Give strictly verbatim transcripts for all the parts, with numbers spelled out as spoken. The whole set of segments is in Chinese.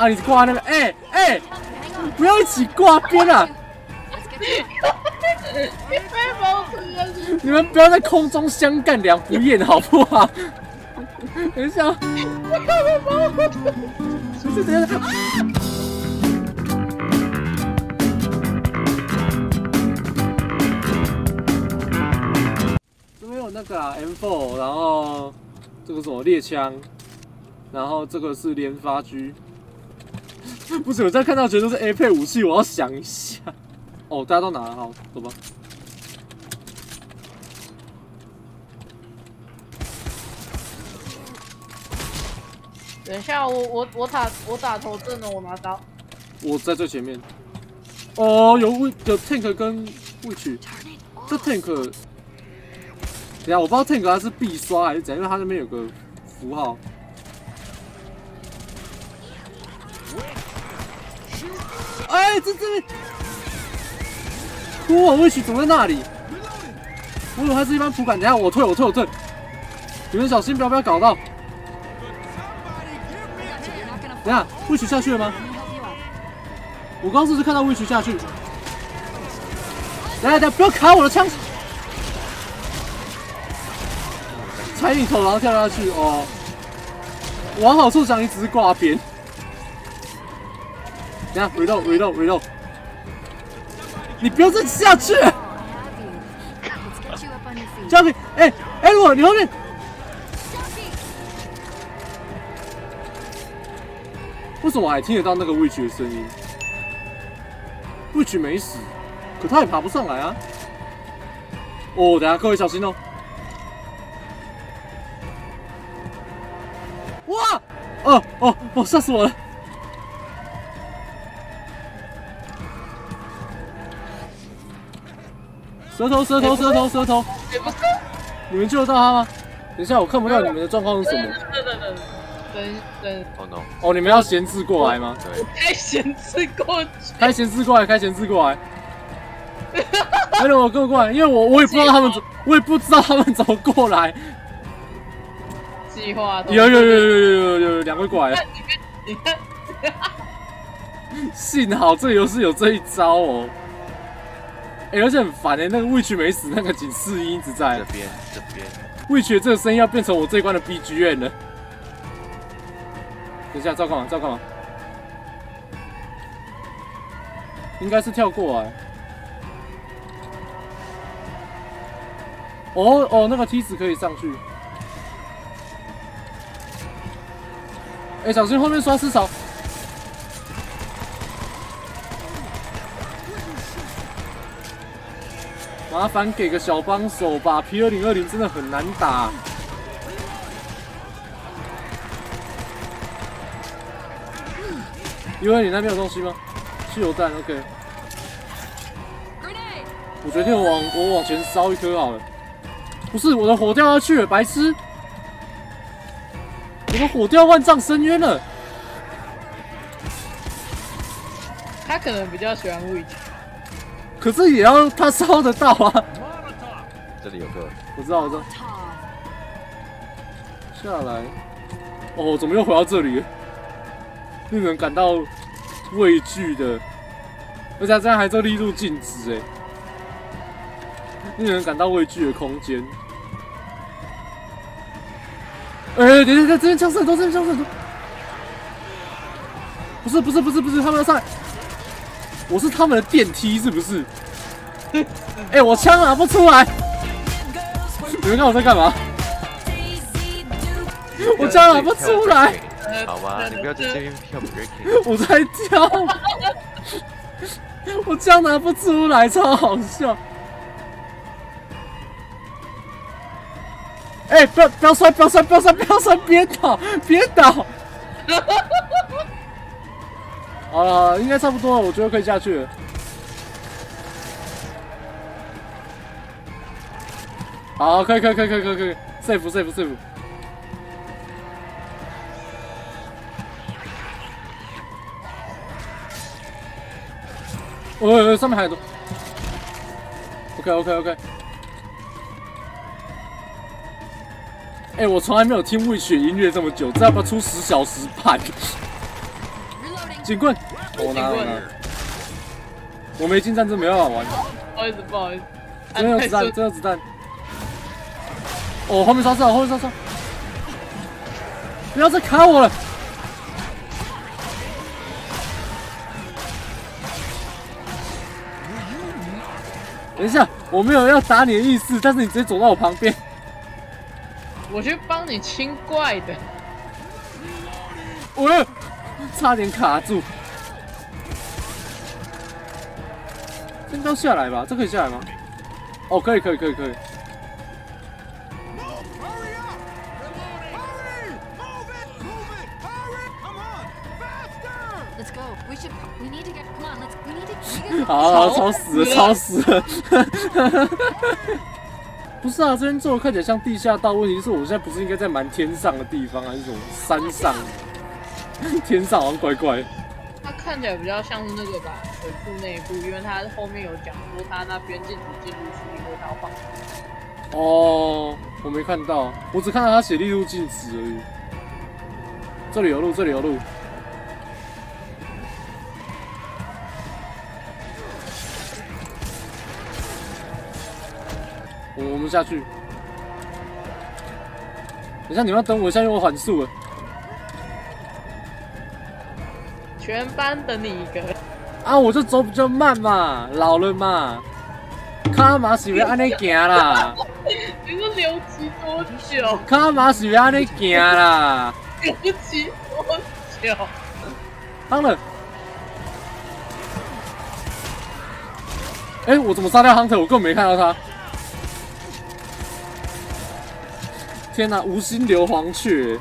啊，你挂那个，哎哎，不要一起挂边啊！你们不要在空中相干两不厌，好不好？等一下，不是等一下啊！这边有那个啊 M 四， 然后这个什么猎枪，然后这个是连发狙。不是，我现在看到觉得是 A 配武器，我要想一下。哦，大家都拿了，好，走吧。 等一下，我我我打我打头阵了，我拿刀。我在最前面。哦，有有 tank 跟 witch， 这 tank， 等一下我不知道 tank 它是必刷还是怎样，因为它那边有个符号。哎、欸，这这边，哇 ，witch 怎么在那里？我以为它是一般普感，等一下我退我退我退，你们小心不要不要搞到。 等下 ，witch 下去了吗？我刚是不是看到 witch 下去？等下，等下，不要卡我的枪！踩你头，然后跳下去哦。往好处想，你只是挂边。等下 ，reload reload reload。你不要再下去！交给哎哎我，你后面。 为什么我还听得到那个 witch 的声音 ？witch 没死，可他也爬不上来啊！哦，等下各位小心哦！哇！哦哦哦，吓死我了！舌头舌头舌头舌头！你们救得到他吗？等一下，我看不到你们的状况是什么。 等等，哦、oh, no！ 哦，你们要闲置过来吗？对，开闲置过去，开闲置过来，开闲置过来。没有我跟我过来，因为我我也不知道他们怎，我也不知道他们怎么过来。计划有有有有有有两位过来了。你看，你看，幸好这游戏有这一招哦。哎、欸，而且很烦哎、欸，那个 witch 没死，那个警示音一直在这边这边。witch 这个声音要变成我这一关的 B G M 了。 等一下，赵干嘛？赵干嘛？应该是跳过来。哦哦，那个梯子可以上去。哎、欸，小心后面刷尸草！麻烦给个小帮手吧 ，P 二零二零 真的很难打。 因为你那边有东西吗？汽油弹 ，OK。我决定我往我往前烧一颗好了。不是，我的火掉下去了，白痴！我的火掉万丈深渊了。他可能比较喜欢witch，可是也要他烧得到啊。这里有个，我知道，我知道。下来。哦，怎么又回到这里了？ 令人感到畏惧的，而且这样还做力度禁止哎，令人感到畏惧的空间。哎、欸，等等等，这边枪声很多，这边枪声很多。不是不是不是不是，他们要上来，我是他们的电梯是不是？哎、欸，我枪拿不出来，你们看我在干嘛？我枪拿不出来。 好吧，你不要在这边跳 breaking。我在跳，我这样拿不出来，超好笑。哎、欸，不要不要摔，不要摔，不要摔，不要摔，别倒，别倒。好了，应该差不多了，我觉得可以下去了。好，可以可以可以可以可以可以 ，safe safe safe。 哦、欸欸，上面还有多。OK OK OK。哎、欸，我从来没有听 witch 音乐这么久，这要不要出十小时半？警棍！我拿我拿，我没进战争没办法玩。不好意思不好意思，真有子弹真有子弹。哦，后面刷车，后面刷车！不要再卡我了。 等一下，我没有要打你的意思，但是你直接走到我旁边，我去帮你清怪的，我、呃、差点卡住，先都下来吧，这可以下来吗？哦，可以，可以，可以，可以。好，超死了，超死了！不是啊，这边做的看起来像地下道，问题是我现在不是应该在蛮天上的地方，还是什么山上？天上好像怪怪。它看起来比较像是那个吧，水库内部，因为它后面有讲说它那边禁止进入区，因为它要放。哦，我没看到，我只看到它写列入禁止而已。这里有路，这里有路。 我们下去。等下你们要等我下去，我缓速了。全班等你一个。啊，我就走比较慢嘛，老了嘛，卡嘛是要安尼行啦。你是留级多久？卡嘛是要安尼行啦。留级多久？当然。哎、欸，我怎么杀掉 Hunter？ 我根本没看到他。 天哪、啊，无心流黄雀！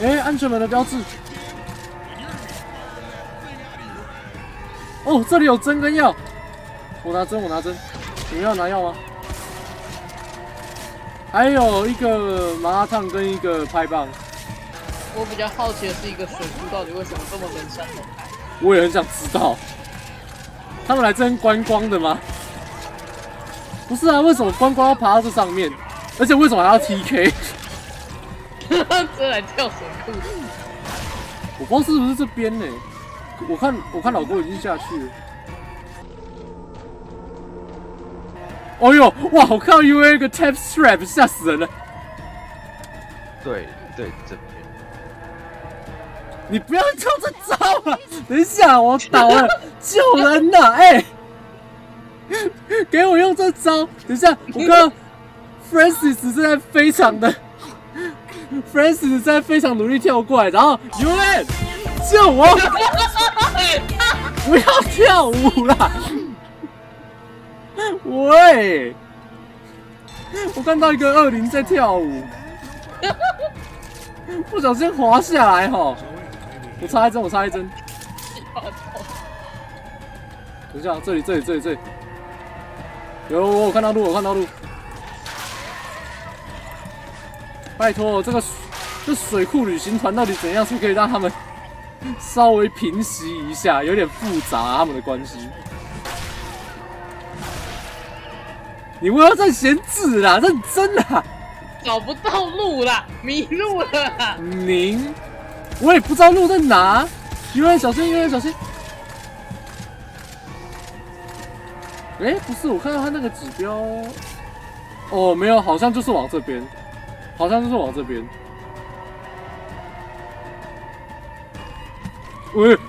哎、欸，安全门的标志。哦，这里有针跟药，我拿针，我拿针。你们要拿药吗？还有一个麻辣烫跟一个拍棒。我比较好奇的是，一个水库到底为什么这么人山人海？ 我也很想知道，他们来这边观光的吗？不是啊，为什么观光要爬到这上面？而且为什么还要 T K？ 这来跳水库？我不知道是不是这边呢、欸？我看我看老郭已经下去了。哦呦，哇！我看到 U A 个 Tap Strap， 吓死人了。对对，这边。 你不要跳这招了！等一下，我倒了，救人呐！哎、欸，给我用这招！等一下，我看 Francis 正在非常的 ，Francis 在非常努力跳过来，然后 Ulan 救我！不要跳舞啦！喂，我看到一个恶灵在跳舞，不小心滑下来吼。 我插一针，我插一针。等一下，这里，这里，这里，这里。有，我有看到路，我看到路。拜托，这个这水库旅行团到底怎样才可以让他们稍微平息一下？有点复杂、啊、他们的关系。你不要再闲置啦，认真啦！找不到路啦，迷路了。您。 我也不知道路在哪，有人小心，有人小心。哎、欸，不是，我看到他那个指标，哦，没有，好像就是往这边，好像就是往这边。喂、欸，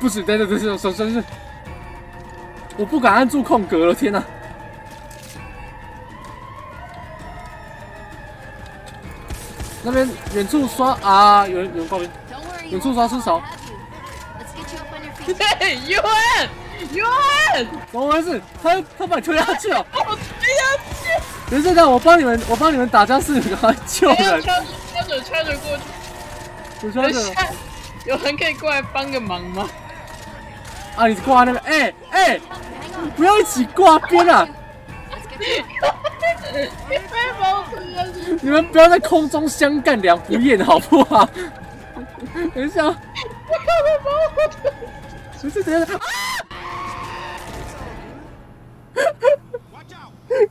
不行，等等等等，小心小心！我不敢按住空格了，天哪、啊！那边远处刷啊！有人有人报名，远处刷出手。对 ，U N U N， 怎么回事？他他把你推下去了。我推下去。等一下，我帮你们，我帮你们打僵尸，赶快救人。插着插着插着过去。我插着。有人可以过来帮个忙吗？啊，你挂那边，哎、欸、哎、欸，不要一起挂边啊！你们不要在空中相干两不厌，好不好？等一下，我要被包不是等一下，啊！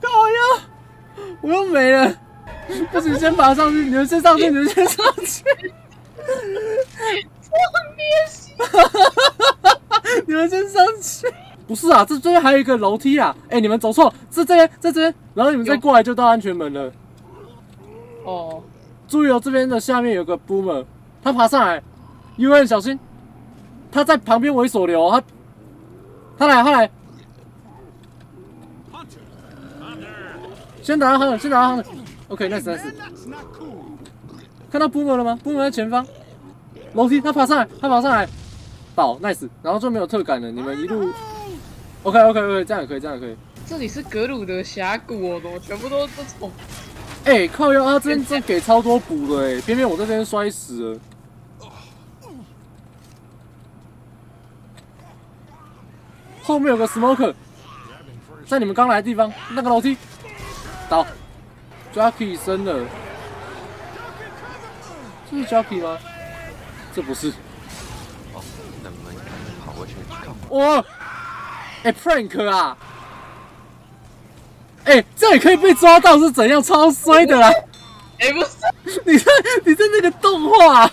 靠！我又没了。不是你先爬上去，你们先上去，你们先上去。我憋死！你们先上去。不是啊，这边还有一个楼梯啊！哎、欸，你们走错，是这边，在这边，然后你们再过来就到安全门了。哦，注意哦，这边的下面有个 boomer， 他爬上来 ，U N 小心，他在旁边为所留，他，他来，他来，先打他，先打他 ，OK， nice nice， 看到 boomer 了吗 ？boomer 在前方，楼梯，他爬上来，他爬上来，倒 nice， 然后就没有特感了，你们一路。OK OK OK， 这样也可以，这样也可以。这里是格鲁德峡谷哦，怎么全部都都哦？哎、欸，靠腰啊！这边真给超多补的哎，偏偏我这边摔死了。后面有个 smoker， 在你们刚来的地方，那个楼梯倒 ，Jackie 生了。这是 Jackie 吗？这不是。哦，能不能跑过去看？哇！ 哎、欸、，prank 啊！哎、欸，这也可以被抓到是怎样？超衰的啦！哎、欸，不是，你在你在那个动画、啊，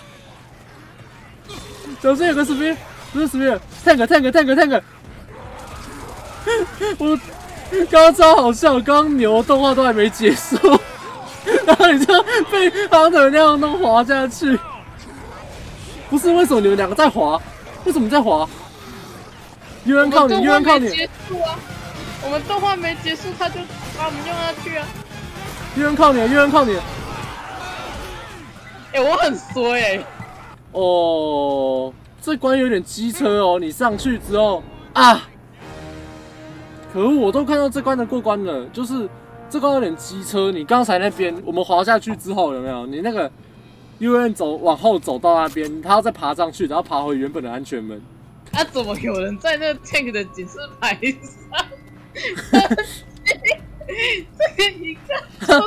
总是有个 spear， 不是 spear，tank tank tank tank。我刚刚超好笑，刚刚牛动画都还没结束，然后你就被hunter那样弄滑下去。不是，为什么你们两个在滑？为什么在滑？ 有人靠你，有人靠你！我们动画没结束，他就把我们用下去啊！有人靠你，有人靠你！哎、欸，我很衰哎、欸！哦，这关有点机车哦，你上去之后啊，可恶，我都看到这关的过关了，就是这关有点机车。你刚才那边我们滑下去之后有没有？你那个 U N 走往后走到那边，他要再爬上去，然后爬回原本的安全门。 他、啊、怎么有人在那 tank 的警示牌上？这个一看，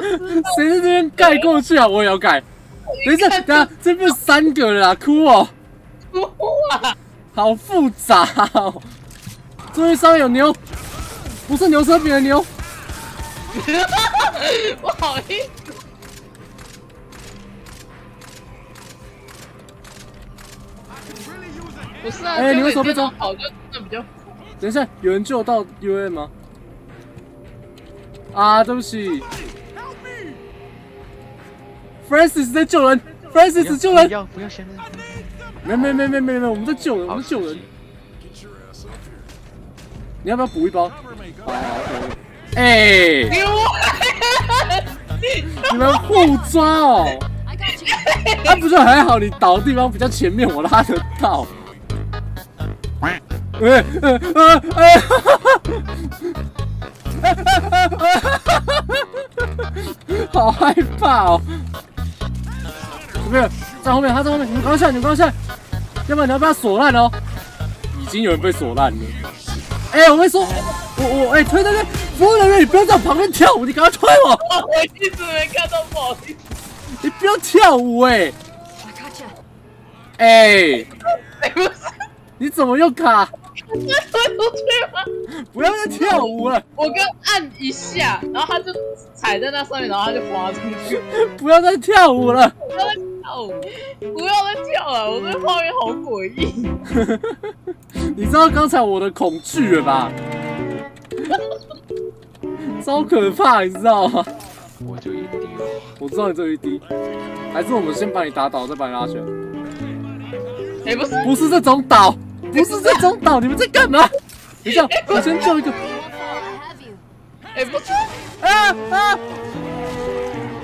谁在这边盖过去啊？我也要盖。等一下，等一下，这不是三个了啦，哭哦、喔！哭啊！好复杂哦、喔。注意上面有牛，不是牛车别的牛。不好意思。 不是啊，哎、欸，你为什么被抓？好，就那比较。等一下，有人救到 U N 吗？啊，对不起 ，Francis 在救人 ，Francis 救人。不要不要先。没没没没没没，我们在救人，我们在救人。你要不要补一包？好，哎。你们互抓哦。 那、啊、不就还好？你倒的地方比较前面，我拉得到。哎哎哎哎！好害怕哦！有没有？在后面，他在后面，你们刚下，你们刚下，要不然你要被他锁烂哦。已经有人被锁烂了。哎、欸，我会说，我我哎、欸、推推推，服务人员，你不要在我旁边跳舞，你赶快推我！我一直没看到，不好意思。 你不要跳舞哎！哎，你怎么又卡？不要再跳舞了！我刚按一下，然后他就踩在那上面，然后他就滑出去。不要再跳舞了！不要再跳舞！不要再跳了！我这画面好诡异。你知道刚才我的恐惧了吧？超可怕，你知道吗？ 我就一滴哦，我知道你只有一滴，还是我们先把你打倒，再把你拉起来。哎、欸，不是，不是这种倒，不是这种倒，你们在干嘛？等一下，我先救一个。哎、欸，不是，啊啊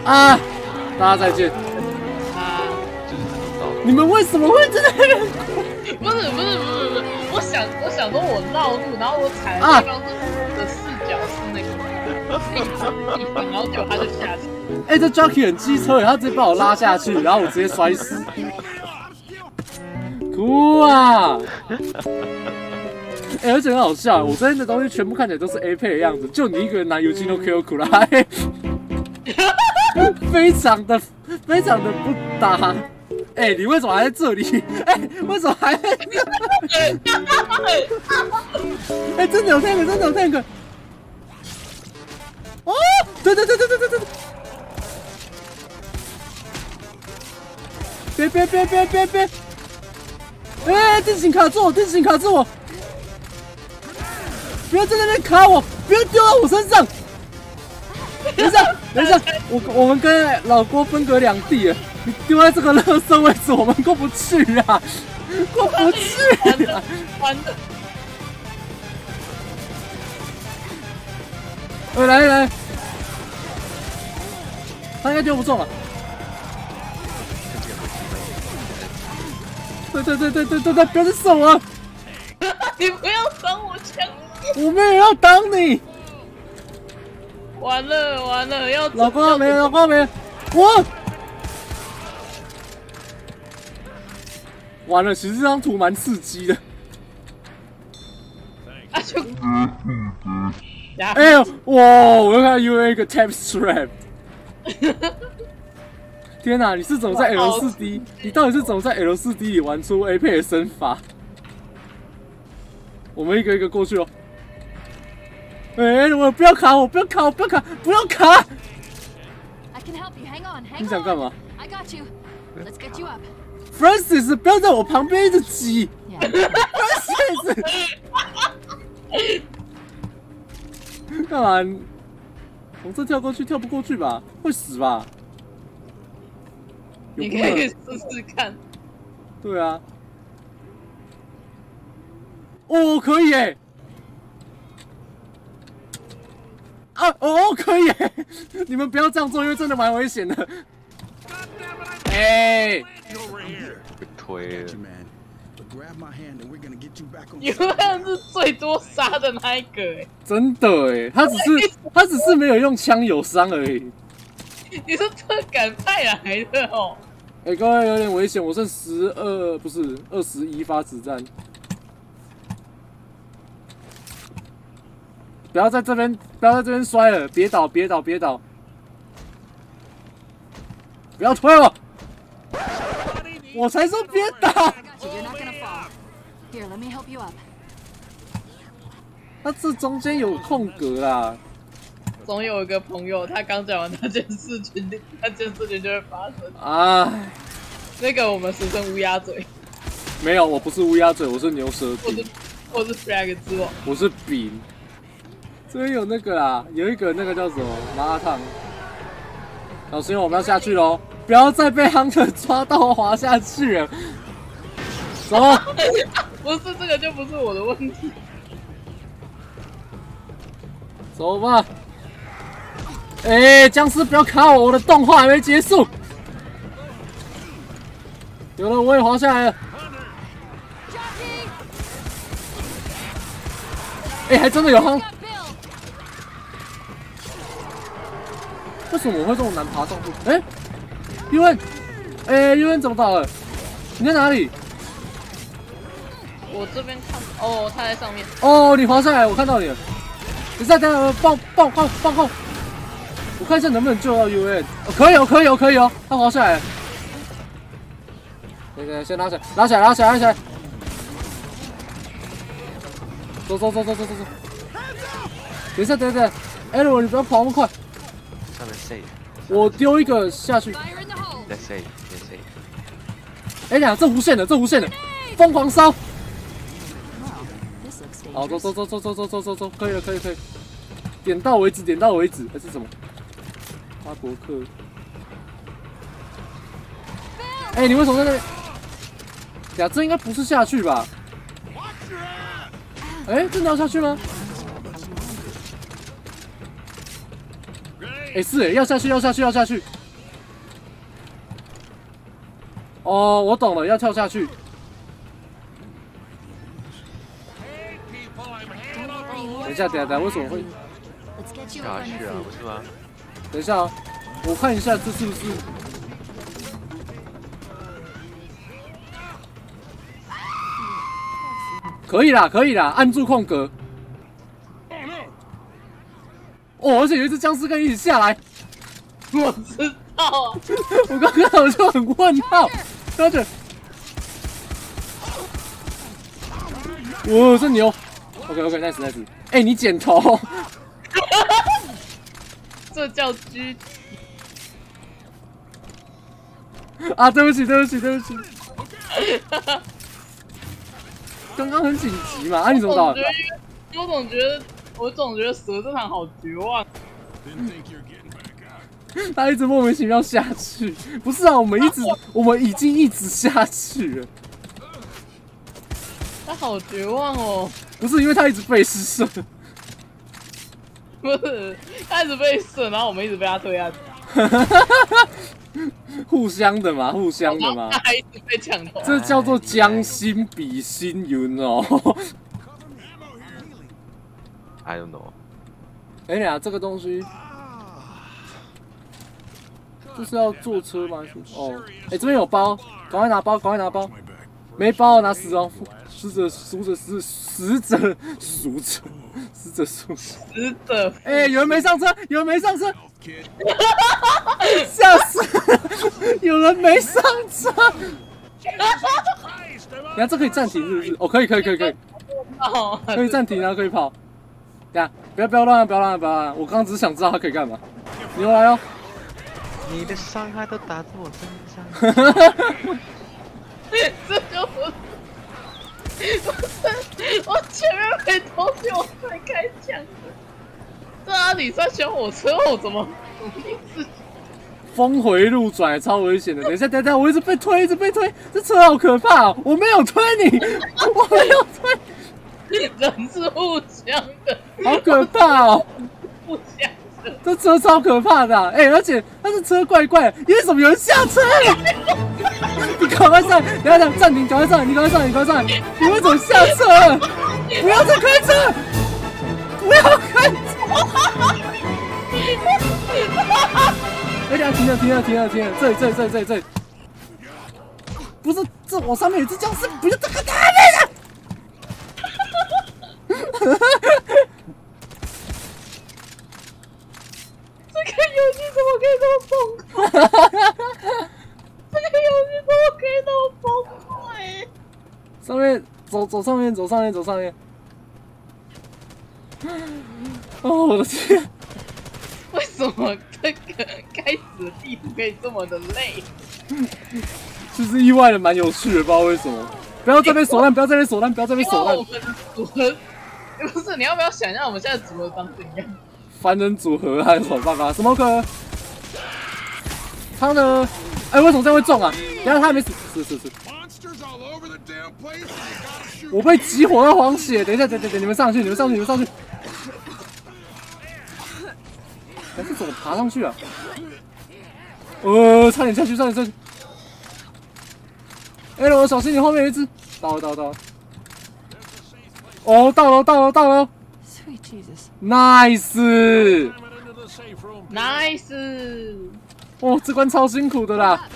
啊！大家再见。啊，就是这种倒。你们为什么会在那边？不是不是不是不是，我想我想说我绕路，然后我踩的地方是我的视角是那个。啊 然后就他就下去。哎、欸，这 Jockey 很机车，他直接把我拉下去，然后我直接摔死。哭啊！哎、欸，而且很好笑，我这边的东西全部看起来都是 A 配的样子，就你一个人拿尤金诺 Q 苦啦，非常的非常的不搭。哎、欸，你为什么还在这里？哎、欸，为什么还在這裡？哎、欸，真的有那个，真的有那个。 哦，对对对对对对对对！别别别别别别！哎，电子琴卡住我，电子琴卡住我！不要在那边卡我，不要丢到我身上！等一下，等一下，我我们跟老郭分隔两地了，你丢在这个垃圾位置，我们过不去啊，过不去啊！完了！ 来来来，他应该丢不中了。对对对对对对对，不要去送我！你不要挡我枪！我没有要挡你。完了完了，要老光没老光没，我完了。其实这张图蛮刺激的。啊就。哎呦，哇！我看 U A 个 tap strap， 天哪！你是怎么在 L 四 D？ 你到底是怎么在 L 四 D 里玩出 A 配的身法？我们一个一个过去哦。哎、欸，我不要卡，我不要卡，我不要卡，不要卡！你想干嘛 ？Francis， 不要在我旁边一直挤 ，Francis 干嘛？我这跳过去跳不过去吧？会死吧？你可以试试看。对啊。哦，可以哎、欸。啊，哦，可以哎、欸。你们不要这样做，因为真的蛮危险的。哎、欸。推。你们是最多杀的那一个、欸，真的哎、欸，他只是他只是没有用枪有伤而已。你是特赶派来的哦、喔。哎、欸，各位有点危险，我剩十二不是二十一发子弹。不要在这边，不要在这边摔了，别倒，别倒，别倒。不要推我！我才说别倒。Here, let me help you up. 那这中间有空格啦。总有一个朋友，他刚讲完那件事情，那件事情就会发生。啊，那个我们俗称乌鸦嘴。没有，我不是乌鸦嘴，我是牛舌饼。我是我是 flag 之王。我是饼。这边有那个啦，有一个那个叫什么麻辣烫。老师，我们要下去喽！不要再被 hunter 抓到滑下去了。走。不是这个就不是我的问题，走吧。哎、欸，僵尸不要卡我，我的动画还没结束。有了，我也滑下来了。哎、欸，还真的有哼。为什么我会这么难爬上去？哎、欸，玉文，哎、欸，玉文怎么倒了？你在哪里？ 我这边看哦，他在上面。哦，你滑下来，我看到你了。你再等等，放放放放放，我看一下能不能救到 U N。哦，可以哦，可以哦，可以哦，他滑下来了。等等，先拉起来，拉起来，拉起来，拉起来。走走走走走走走。等一下，等一下，艾伦，你不要跑那么快。上面 save。我丢一个下去。再 save， 再 save。哎呀，这无限的，这无限的，疯狂烧。 好，走走走走走走走走走，可以了，可以可以，点到为止，点到为止，还是什么？哈伯克。哎、欸，你为什么在那里？呀，这应该不是下去吧？哎、欸，真的要下去吗？哎、欸，是哎、欸，要下去，要下去，要下去。哦，我懂了，要跳下去。 等一下，等一下，为什么会下去啊？不是吗？等一下啊，我看一下这是不是？可以啦，可以啦，按住空格。哦，而且有一只僵尸跟你一起下来。我知道啊，我刚刚好像很问号，等等。哇，这牛！ OK OK， nice nice。哎，你剪头，这叫狙击啊！对不起，对不起，对不起。刚刚很紧急嘛？啊，你怎么打的？我总觉得，我总觉得蛇这场好绝望。他一直莫名其妙下去，不是啊？我们一直，我们已经一直下去了。他好绝望哦！不是因为他一直被施舍。 不是，他一直被射，然后我们一直被他推下去。互相的嘛，互相的嘛。他还一直被抢头。这叫做将心比心 ，you know？I don't know。哎呀，这个东西就是要坐车吗？哦，哎、欸，这边有包，赶快拿包，赶快拿包。没包拿死哦，死者、死者、死死者、死者。 死者数，死者！哎、欸，有人没上车，有人没上车，笑死！有人没上车，等下这可以暂停是不是？哦，可以可以可以可以，可以暂停啊，可以跑。等下不要不要乱啊，不要乱啊，不要乱啊！我刚刚只是想知道他可以干嘛。你又来哦！你的伤害都打在我身上。这就不。 我前面没东西，我才开枪。这啊，你在选火车，我怎么一直峰回路转，超危险的。等一下，等一下，我一直被推，一直被推，这车好可怕、哦！我没有推你，我没有推。人是互相的，好可怕哦！互相的，这车超可怕的、啊。哎、欸，而且它这车怪怪的，因为怎么有人下车了？你赶快上！等下等，暂停，赶快上！你赶快上！你赶快上！你为什么下车了？不要再开车！不要开车！哎、欸，等下停了，停了，停了，停了！这里，这里，这里，这里，这里！不是，这我上面有只僵尸，不要再看他们了！这个游戏怎么可以这么疯？这游戏怎么可以那么崩溃？上面走走上面走上面走上面。哦，我的天！为什么这个开始的地图可以这么的累？就是意外的蛮有趣的，不知道为什么。不要再被锁烂，不要再被锁烂，不要再被锁烂。我们组合不是你要不要想一下我们现在组合长怎样？凡人组合还有什么办法？什么歌？他呢？ 哎、欸，为什么这样会中啊？等下他还没死，是是是。我被集火到黄血，等一下，等等等，你们上去，你们上去，你们上去。哎、欸，这怎么爬上去啊？呃，差点下去，差点下去。哎、欸，我小心，你后面有一只。到了，到了，到了。哦，到了，到了，到了。Nice，nice nice。 哦，这关超辛苦的啦！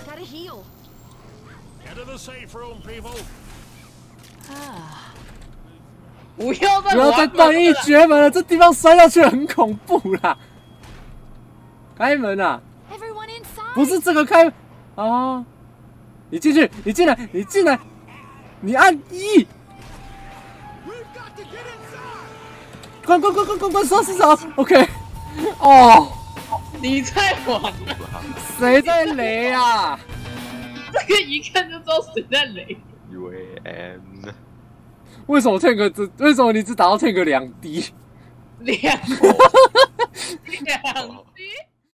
不要再不要再任意绝门了，这地方摔下去很恐怖啦！开门啊！不是这个开啊！你进去，你进来，你进来，你按一！关关关关关关收拾好 ，OK。哦。 你在玩？谁在雷啊？这个一看就知道谁在雷。U A M。为什么 Tank 只？为什么你只打到 Tank 两滴？两。